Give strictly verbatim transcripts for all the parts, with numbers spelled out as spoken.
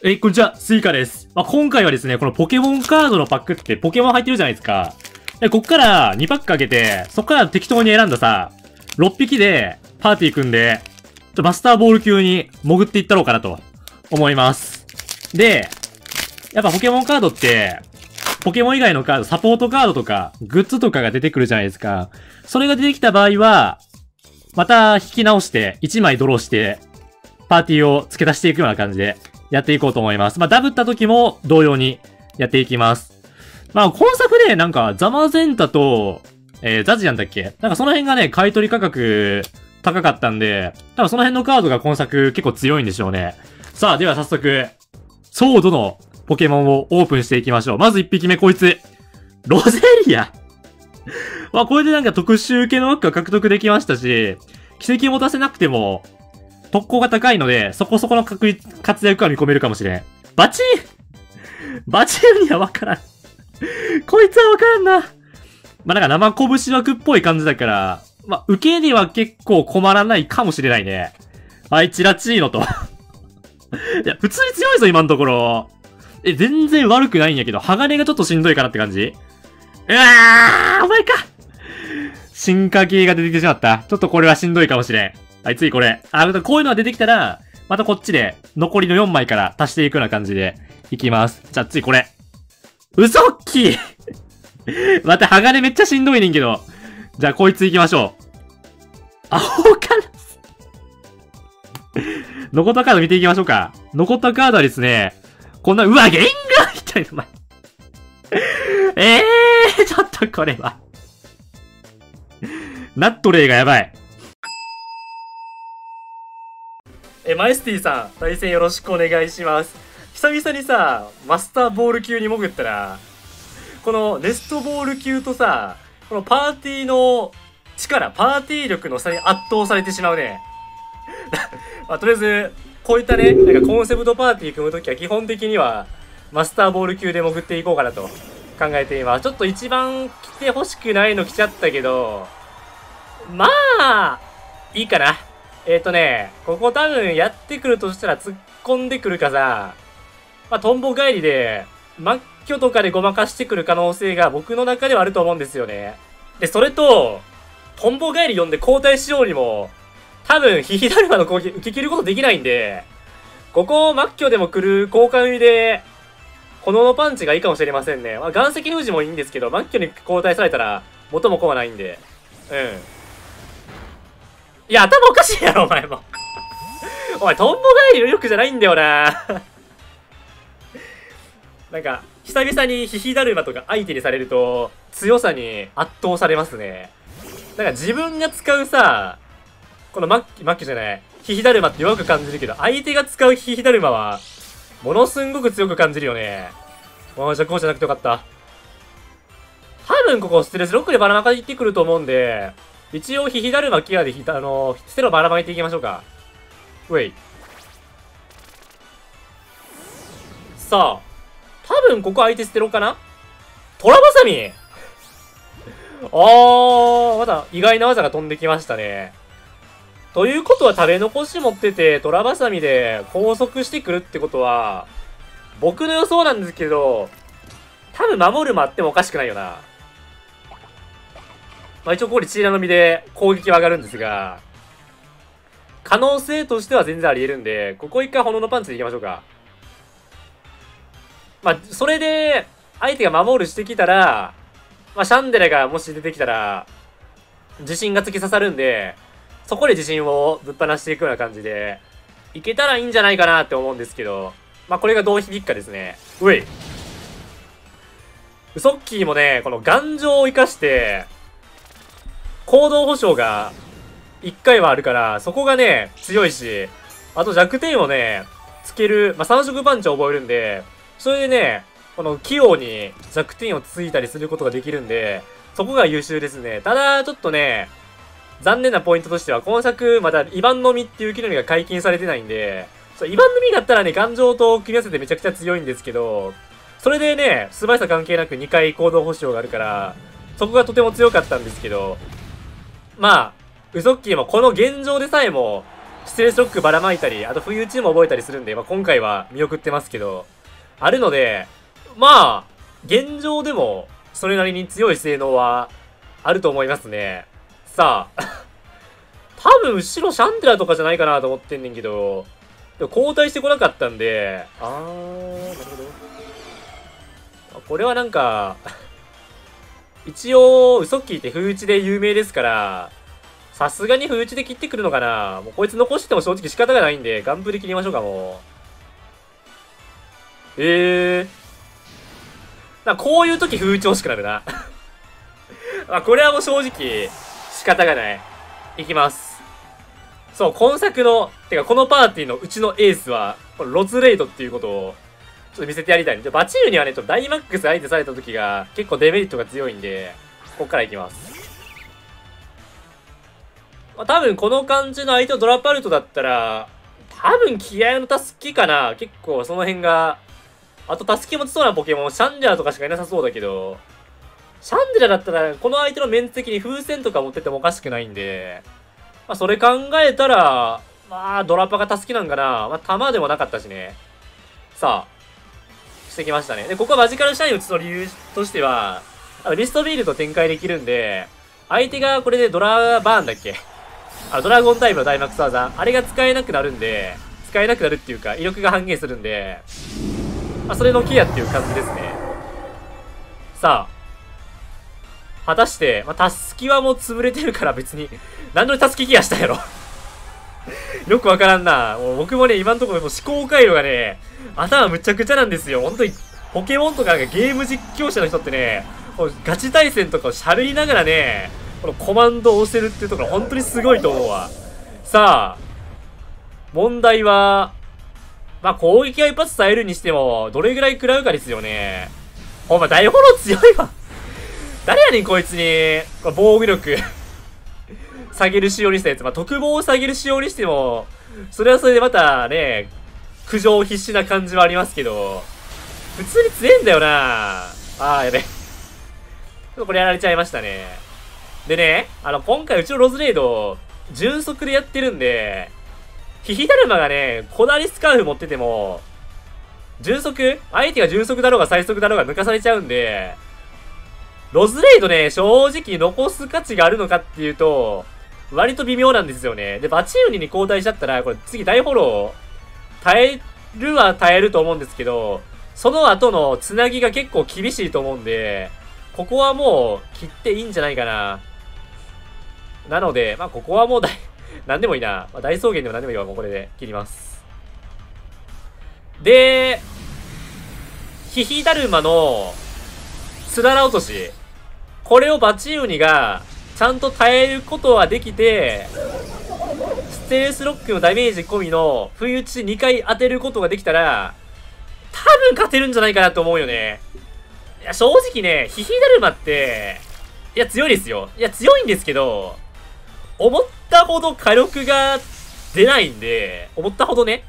えー、こんにちは、スイカです。まあ、今回はですね、このポケモンカードのパックってポケモン入ってるじゃないですか。で、こっからにパック開けて、そっから適当に選んださ、ろっぴきでパーティー組んで、ちょバスターボール級に潜っていったろうかなと思います。で、やっぱポケモンカードって、ポケモン以外のカード、サポートカードとか、グッズとかが出てくるじゃないですか。それが出てきた場合は、また引き直して、いちまいドローして、パーティーを付け足していくような感じで、やっていこうと思います。まあ、ダブった時も同様にやっていきます。まあ、今作で、なんか、ザマゼンタと、えー、ザジなんだっけ？なんかその辺がね、買い取り価格高かったんで、多分その辺のカードが今作結構強いんでしょうね。さあ、では早速、ソードのポケモンをオープンしていきましょう。まずいっぴきめ、こいつ。ロゼリア。まあ、これでなんか特殊系の枠が獲得できましたし、奇跡を持たせなくても、特攻が高いので、そこそこの確率、活躍は見込めるかもしれん。バチーバチーにはわからん。こいつはわからんな。まあ、なんか生拳枠っぽい感じだから、まあ、受けには結構困らないかもしれないね。はい、チラチーノと。いや、普通に強いぞ、今のところ。え、全然悪くないんやけど、鋼がちょっとしんどいかなって感じ。うわー、お前か進化系が出てきてしまった。ちょっとこれはしんどいかもしれん。はい、次これ。あ、こういうのが出てきたら、またこっちで、残りのよんまいから足していくような感じで、いきます。じゃあ次これ。ウソッキーまた鋼めっちゃしんどいねんけど。じゃあこいついきましょう。アホカラス残ったカード見ていきましょうか。残ったカードはですね、こんな、うわ、ゲンガーみたいな、お前。ええー、ちょっとこれは。ナットレイがやばい。え、マエスティさん、対戦よろしくお願いします。久々にさ、マスターボール級に潜ったら、このネストボール級とさ、このパーティーの力、パーティー力の差に圧倒されてしまうね。まあ、とりあえず、こういったね、なんかコンセプトパーティー組むときは基本的には、マスターボール級で潜っていこうかなと考えています。ちょっと一番来て欲しくないの来ちゃったけど、まあ、いいかな。えっとね、ここ多分やってくるとしたら突っ込んでくるかさ、まあ、トンボ帰りで、末期とかでごまかしてくる可能性が僕の中ではあると思うんですよね。で、それと、トンボ帰り呼んで交代しようにも、多分ヒヒダルマの攻撃受け切ることできないんで、ここ末期でも来る交換入りで、炎のパンチがいいかもしれませんね。まあ、岩石封じもいいんですけど、末期に交代されたら元も子はないんで、うん。いや、頭おかしいやろ、お前も。お前、トンボ帰りの力じゃないんだよな。なんか、久々にヒヒダルマとか相手にされると、強さに圧倒されますね。なんか自分が使うさ、このマッキ、マッキじゃない、ヒヒダルマって弱く感じるけど、相手が使うヒヒダルマは、ものすんごく強く感じるよね。ああ、じゃあこうじゃなくてよかった。多分ここステレスろくでばらまかいってくると思うんで、一応、ヒヒダルマキアでひ、あのー、ステロばらまいていきましょうか。うい。さあ。多分、ここ相手ステロかな？トラバサミあー、まだ意外な技が飛んできましたね。ということは、食べ残し持ってて、トラバサミで拘束してくるってことは、僕の予想なんですけど、多分、守るもあってもおかしくないよな。まあ一応ここでチーラの実で攻撃は上がるんですが、可能性としては全然あり得るんで、ここ一回炎のパンチでいきましょうか。まあ、それで、相手が守るしてきたら、まあ、シャンデレがもし出てきたら、自信が突き刺さるんで、そこで自信をぶっ放していくような感じで、いけたらいいんじゃないかなって思うんですけど、まあ、これがどう響くかですね。うい。ウソッキーもね、この頑丈を生かして、行動保障がいっかいはあるから、そこがね、強いし、あと弱点をね、つける、まあ、三色パンチを覚えるんで、それでね、この器用に弱点をついたりすることができるんで、そこが優秀ですね。ただ、ちょっとね、残念なポイントとしては、今作、まだイバンの実っていう木の実が解禁されてないんで、そうイバンの実だったらね、頑丈と組み合わせてめちゃくちゃ強いんですけど、それでね、素早さ関係なくにかい行動保障があるから、そこがとても強かったんですけど、まあ、ウソッキーもこの現状でさえも、ステレショックばらまいたり、あと冬打ちも覚えたりするんで、まあ、今回は見送ってますけど、あるので、まあ、現状でもそれなりに強い性能はあると思いますね。さあ、多分後ろシャンデラとかじゃないかなと思ってんねんけど、でも交代してこなかったんで、あー、なるほど。これはなんか、一応、嘘聞いて風打ちで有名ですから、さすがに風打ちで切ってくるのかな。もうこいつ残しても正直仕方がないんで、ガンプで切りましょうか、もう。えー。なんかこういう時風打ち欲しくなるな。あ、これはもう正直、仕方がない。いきます。そう、今作の、てかこのパーティーのうちのエースは、このロズレイドっていうことを、ちょっと見せてやりたいんで、バチールにはね、ちょっとダイマックス相手された時が、結構デメリットが強いんで、こっからいきます。まあ、多分この感じの相手のドラップアウトだったら、多分気合のタスキかな。結構その辺が、あとタスキ持ちそうなポケモン、シャンデラとかしかいなさそうだけど、シャンデラだったら、この相手の面積に風船とか持っててもおかしくないんで、まあ、それ考えたら、まあ、ドラパがタスキなんかな。まあ、弾でもなかったしね。さあ、してきましたね。で、ここはマジカルシャイン打つの理由としては、リストビールと展開できるんで、相手がこれでドラバーンだっけあのドラゴンタイプのダイマックス技、あれが使えなくなるんで、使えなくなるっていうか、威力が半減するんで、まあ、それのケアっていう感じですね。さあ、果たして、まあ、タスキはもう潰れてるから別に、何度タスキケアしたんやろ。よくわからんな。もう僕もね、今のところもう思考回路がね、頭むちゃくちゃなんですよ。本当に、ポケモンとかゲーム実況者の人ってね、ガチ対戦とかをしゃべりながらね、このコマンドを押せるっていうところ本当にすごいと思うわ。さあ、問題は、まあ攻撃が一発耐えるにしても、どれぐらい食らうかですよね。お前大フォロー強いわ。誰やねんこいつに、この防御力、下げる仕様にしたやつ。まあ特防を下げる仕様にしても、それはそれでまたね、苦情必至な感じはありますけど、普通に強えんだよな。あーやべ。ちょっとこれやられちゃいましたね。でね、あの、今回うちのロズレイド、純速でやってるんで、ヒヒダルマがね、こだわりスカーフ持ってても、純速相手が純速だろうが最速だろうが抜かされちゃうんで、ロズレイドね、正直残す価値があるのかっていうと、割と微妙なんですよね。で、バチウニに交代しちゃったら、これ次大フォロー、耐えるは耐えると思うんですけど、その後のつなぎが結構厳しいと思うんで、ここはもう切っていいんじゃないかな。なので、まあ、ここはもう大、なんでもいいな。まあ、大草原でもなんでもいいわ。もうこれで切ります。で、ヒヒダルマの、つらら落とし。これをバチウニが、ちゃんと耐えることはできて、ステルスロックのダメージ込みの、冬打ちにかい当てることができたら、多分勝てるんじゃないかなと思うよね。いや、正直ね、ヒヒダルマって、いや、強いですよ。いや、強いんですけど、思ったほど火力が出ないんで、思ったほどね。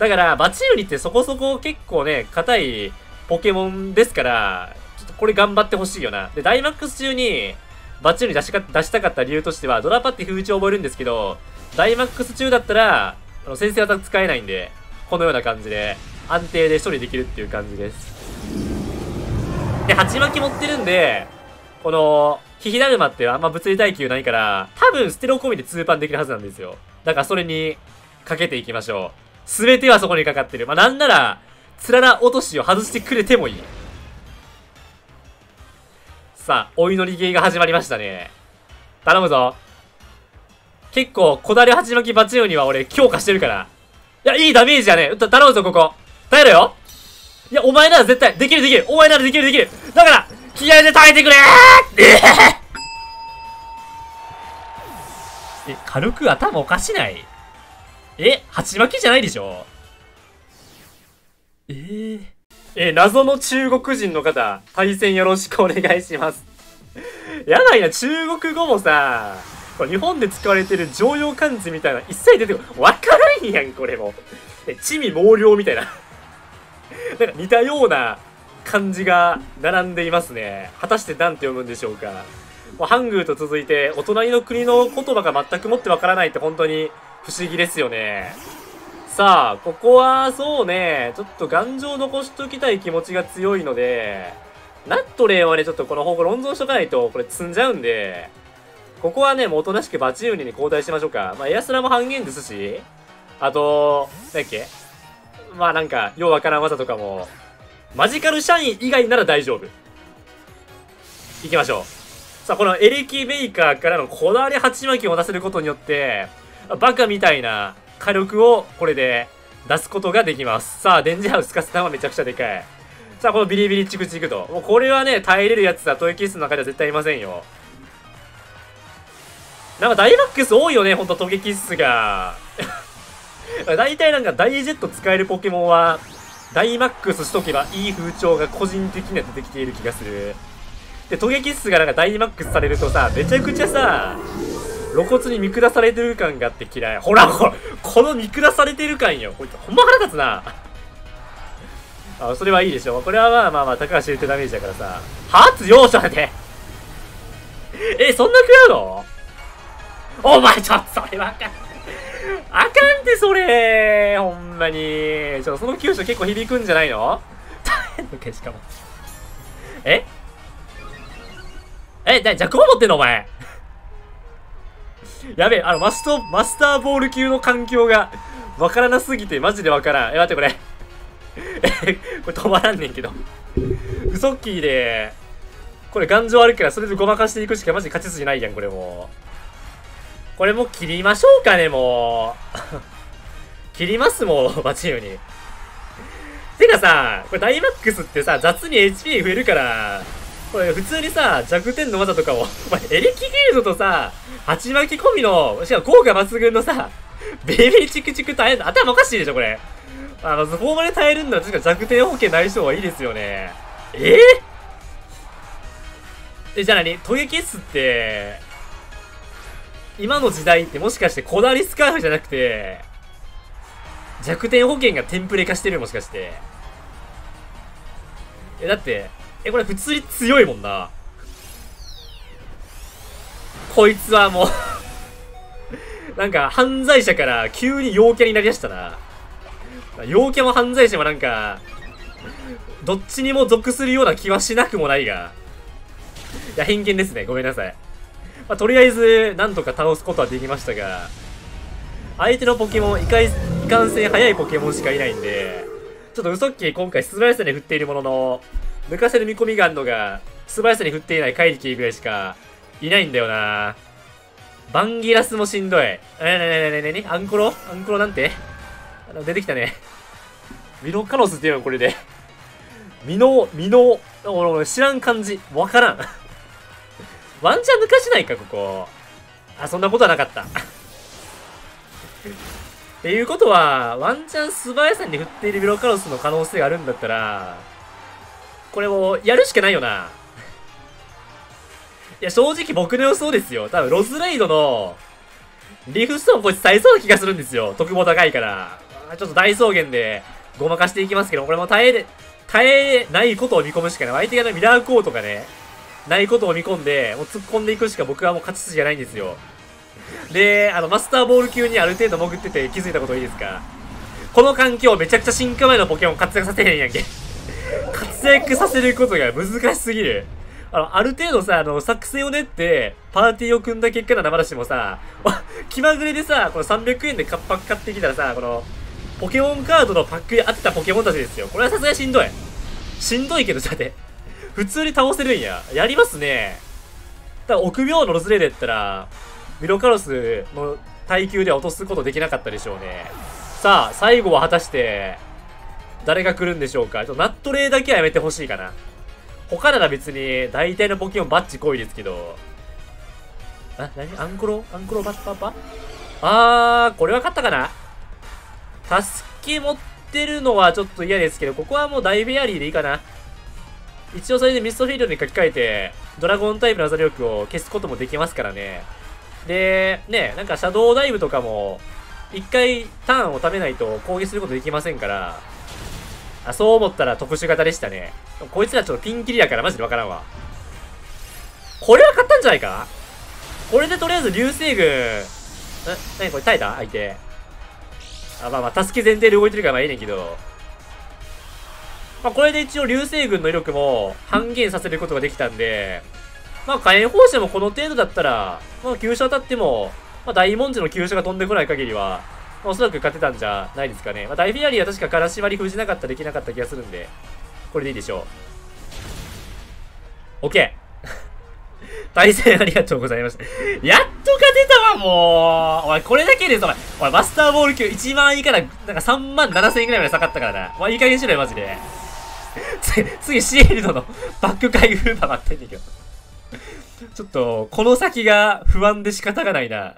だから、バチウニってそこそこ結構ね、硬いポケモンですから、ちょっとこれ頑張ってほしいよな。で、ダイマックス中に、バチウニ出しか、出したかった理由としては、ドラパって風打ちを覚えるんですけど、ダイマックス中だったら、あの先制技使えないんで、このような感じで、安定で処理できるっていう感じです。で、鉢巻き持ってるんで、この、ヒヒダルマってあんま物理耐久ないから、多分ステロ込みでツーパンできるはずなんですよ。だからそれにかけていきましょう。すべてはそこにかかってる。まあ、なんなら、つらら落としを外してくれてもいい。さあ、お祈りゲーが始まりましたね。頼むぞ。結構、こだれ鉢巻きバチウニは俺強化してるから。いや、いいダメージやね。うた、頼むぞ、ここ。耐えろよ。いや、お前なら絶対、できるできる。お前ならできるできる。だから、気合で耐えてくれーえ、軽く頭おかしないえ、鉢巻きじゃないでしょえー、え、謎の中国人の方、対戦よろしくお願いします。やばいな、中国語もさ、これ日本で使われてる常用漢字みたいな、一切出てこない。わからんやん、これも。え、地味猛量みたいな。なんか似たような、漢字が並んでいますね。果たして何て読むんでしょうか。もうハングーと続いて、お隣の国の言葉が全くもってわからないって本当に不思議ですよね。さあ、ここは、そうね、ちょっと頑丈残しときたい気持ちが強いので、ナットレーはね、ちょっとこの方向温存しとかないと、これ積んじゃうんで、ここはね、もうおとなしくバチウニに交代しましょうか。まあ、エアスラも半減ですし、あと、何だっけ、まあなんか、ようわからん技とかも、マジカルシャイン以外なら大丈夫。行きましょう。さあ、このエレキベイカーからのこだわり鉢巻きを出せることによって、バカみたいな火力をこれで出すことができます。さあ、デンジハウスかす玉めちゃくちゃでかい。さあ、このビリビリチクチクと。もうこれはね、耐えれるやつはトイキースの中では絶対いませんよ。なんかダイマックス多いよね、ほんとトゲキッスが。大体なんかダイジェット使えるポケモンは、ダイマックスしとけばいい風潮が個人的には出てきている気がする。で、トゲキッスがなんかダイマックスされるとさ、めちゃくちゃさ、露骨に見下されてる感があって嫌い。ほら、ほら、この見下されてる感よ。こいつほんま腹立つな。あ、それはいいでしょ。これはまあまあまあ、高橋言ってダメージだからさ。初容赦でえ、そんな食らうのお前、ちょっとそれわかんない。あかんって、それほんまに。ちょ、その急所結構響くんじゃないの大変のけ、しかも。ええ、じゃ、じゃ、こう持ってんのお前。やべえ、あの、マスト、マスターボール級の環境が、わからなすぎて、マジでわからん。え、待って、これ。え、これ止まらんねんけど。ウソッキーで、これ頑丈あるから、それでごまかしていくしか、マジ勝ち筋ないやん、これもう。これもう切りましょうかね、もう。切ります、もう、バチウニ。てかさ、これダイマックスってさ、雑に エイチピー 増えるから、これ普通にさ、弱点の技とかを、お前、エレキゲードとさ、鉢巻き込みの、しかも効果抜群のさ、ベビーチクチク耐えるの、頭おかしいでしょ、これ。あの、そこまで耐えるんだったら、弱点保険ない人はいいですよね。えぇ、ー、じゃあ何トゲキッスって、今の時代ってもしかしてこだわりスカーフじゃなくて、弱点保険がテンプレ化してるもしかして。え、だって、え、これ普通に強いもんな。こいつはもう、なんか犯罪者から急に陽キャになりだしたな。陽キャも犯罪者もなんか、どっちにも属するような気はしなくもないが。いや、偏見ですね。ごめんなさい。まあ、とりあえず、なんとか倒すことはできましたが、相手のポケモン、いかい、いかんせん速いポケモンしかいないんで、ちょっとウソッキー今回素早さに振っているものの、抜かせる見込みがあるのが、素早さに振っていない怪力ぐらいしかいないんだよな。バンギラスもしんどい。え、なになになになにアンコロアンコロなんてあの出てきたね。ミノカノスっていうのはこれで。ミノ、ミノ、知らん漢字。わからん。ワンチャン抜かしないか、ここ。あ、そんなことはなかった。っていうことは、ワンチャン素早さに振っているミノカノスの可能性があるんだったら、これをやるしかないよな。いや、正直僕の予想ですよ。多分、ロズレイドの、リフストーンこいつ耐えそうな気がするんですよ。特防高いから。ちょっと大草原で、ごまかしていきますけど、これも耐え、耐えないことを見込むしかない。相手がミラーコーとかね、ないことを見込んで、もう突っ込んでいくしか僕はもう勝ち筋じゃないんですよ。で、あの、マスターボール級にある程度潜ってて気づいたこといいですか？この環境めちゃくちゃ進化前のポケモン活躍させへんやんけ。活躍させることが難しすぎる。あの、ある程度さ、あの、作戦を練って、パーティーを組んだ結果の生出しもさ、気まぐれでさ、このさんびゃくえんでカッパ買ってきたらさ、この、ポケモンカードのパックに合ってたポケモンたちですよ。これはさすがにしんどい。しんどいけど、だって、普通に倒せるんや。やりますね。ただ、臆病のロズレイドやったら、ミノカロスの耐久では落とすことできなかったでしょうね。さあ、最後は果たして、誰が来るんでしょうか。ちょっとナットレイだけはやめてほしいかな。他なら別に、大体のポケモンバッチ濃いですけど。あ、なにアンコロアンコロバッパパあー、これは勝ったかな。タスキ持ってるのはちょっと嫌ですけど、ここはもう大フェアリーでいいかな。一応それでミストフィールドに書き換えて、ドラゴンタイプの技力を消すこともできますからね。で、ね、なんかシャドウダイブとかも、一回ターンを貯めないと攻撃することできませんから、あ、そう思ったら特殊型でしたね。こいつらちょっとピンキリやからマジでわからんわ。これは勝ったんじゃないか？これでとりあえず流星群、なにこれ耐えた相手。あ、まあまあ、タスキ前提で動いてるからまあいいねんけど。まあこれで一応流星群の威力も半減させることができたんで、まあ火炎放射もこの程度だったら、まあ急所当たっても、まあ大文字の急所が飛んでこない限りは、まあ、おそらく勝てたんじゃないですかね。まあ大フィアリーは確かからし割り封じなかったらできなかった気がするんで、これでいいでしょう。OK! 対戦ありがとうございました。やっと勝てたわ、もうお前、これだけで、お前、お前マスターボール級いちまんえん以下な、なんかさんまんななせんえんくらいまで下がったからな。お前、いい加減しろよ、マジで。次、シールドのバック回復馬待ってんねんけど。ちょっと、この先が不安で仕方がないな。